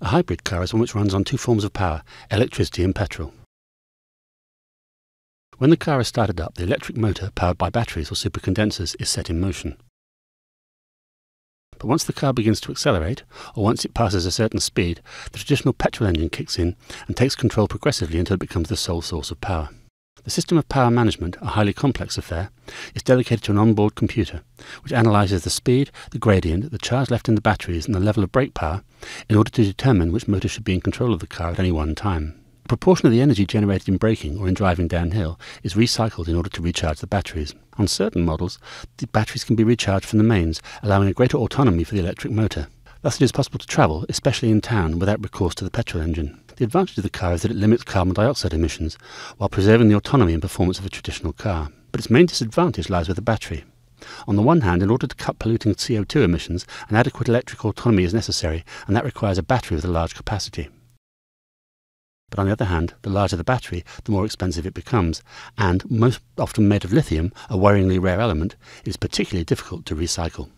A hybrid car is one which runs on two forms of power, electricity and petrol. When the car is started up, the electric motor, powered by batteries or supercondensers, is set in motion. But once the car begins to accelerate, or once it passes a certain speed, the traditional petrol engine kicks in and takes control progressively until it becomes the sole source of power. The system of power management, a highly complex affair, is dedicated to an onboard computer, which analyzes the speed, the gradient, the charge left in the batteries and the level of brake power in order to determine which motor should be in control of the car at any one time. A proportion of the energy generated in braking or in driving downhill is recycled in order to recharge the batteries. On certain models, the batteries can be recharged from the mains, allowing a greater autonomy for the electric motor. Thus it is possible to travel, especially in town, without recourse to the petrol engine. The advantage of the car is that it limits carbon dioxide emissions, while preserving the autonomy and performance of a traditional car. But its main disadvantage lies with the battery. On the one hand, in order to cut polluting CO2 emissions, an adequate electrical autonomy is necessary, and that requires a battery with a large capacity. But on the other hand, the larger the battery, the more expensive it becomes, and most often made of lithium, a worryingly rare element, it is particularly difficult to recycle.